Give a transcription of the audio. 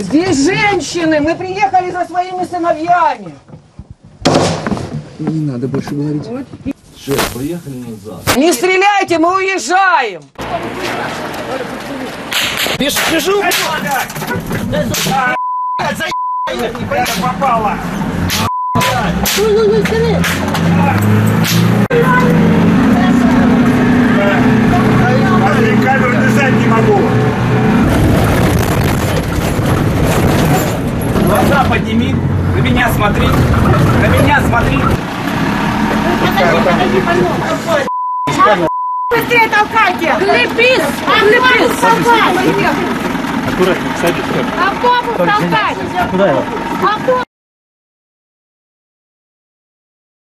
Здесь женщины! Мы приехали за своими сыновьями! Не надо больше говорить. Шеф, поехали назад. Не стреляйте, мы уезжаем! Бежу! Попала! Камеру держать не могу! Глаза подними, на меня смотри, на меня смотри. Быстрее толкайте! Лепись! Лепись! Толкай! Аккуратнее, садись. А попу толкай! Куда его?